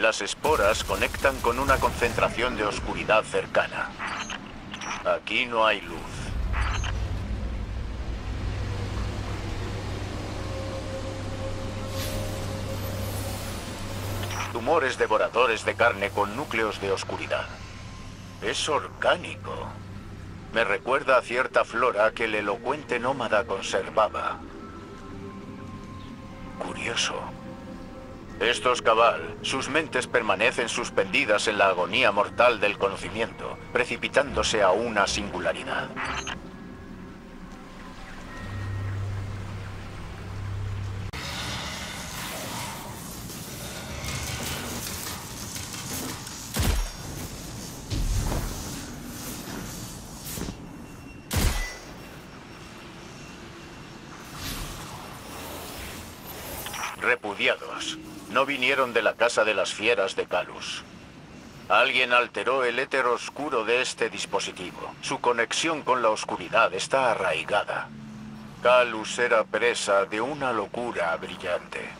Las esporas conectan con una concentración de oscuridad cercana. Aquí no hay luz. Tumores devoradores de carne con núcleos de oscuridad. Es orgánico. Me recuerda a cierta flora que el elocuente nómada conservaba. Curioso. Estos cabal, sus mentes permanecen suspendidas en la agonía mortal del conocimiento, precipitándose a una singularidad. Repudiados. No vinieron de la casa de las fieras de Calus. Alguien alteró el éter oscuro de este dispositivo. Su conexión con la oscuridad está arraigada. Calus era presa de una locura brillante.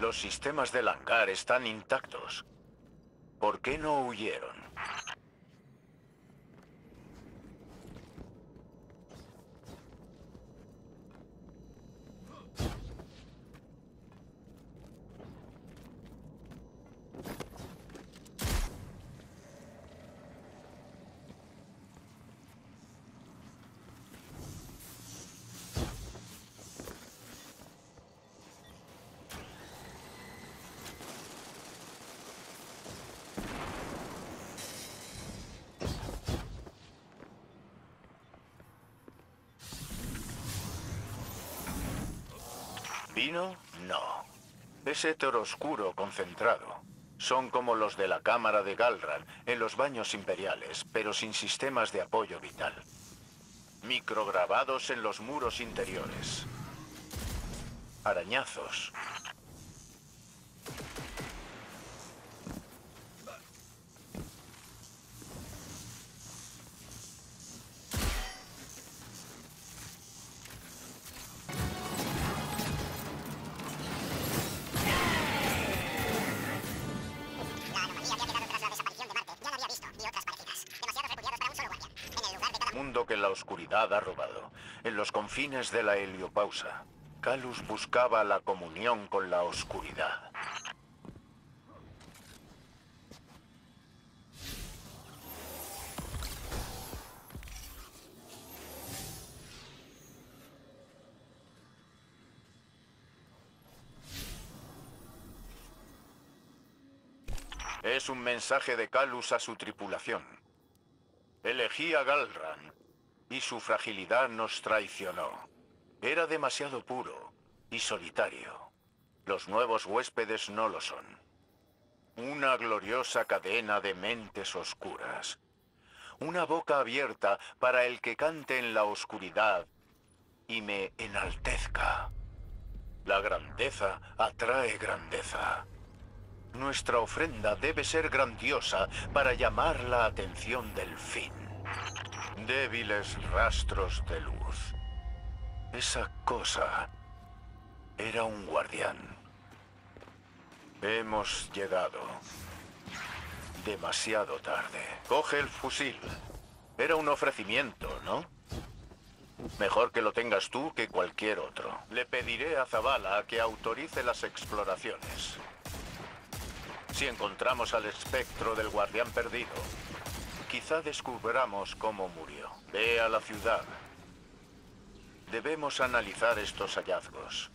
Los sistemas del hangar están intactos. ¿Por qué no huyeron? ¿Vino? No. Es éter oscuro concentrado. Son como los de la cámara de Galrán en los baños imperiales, pero sin sistemas de apoyo vital. Micrograbados en los muros interiores. Arañazos. Que la oscuridad ha robado. En los confines de la heliopausa, Calus buscaba la comunión con la oscuridad. Es un mensaje de Calus a su tripulación. Elegí a Galrán. Y su fragilidad nos traicionó. Era demasiado puro y solitario. Los nuevos huéspedes no lo son. Una gloriosa cadena de mentes oscuras. Una boca abierta para el que cante en la oscuridad y me enaltezca. La grandeza atrae grandeza. Nuestra ofrenda debe ser grandiosa para llamar la atención del fin. Débiles rastros de luz. Esa cosa era un guardián. Hemos llegado. Demasiado tarde. Coge el fusil. Era un ofrecimiento, ¿no? Mejor que lo tengas tú que cualquier otro. Le pediré a Zavala que autorice las exploraciones. Si encontramos al espectro del guardián perdido, quizá descubramos cómo murió. Ve a la ciudad. Debemos analizar estos hallazgos.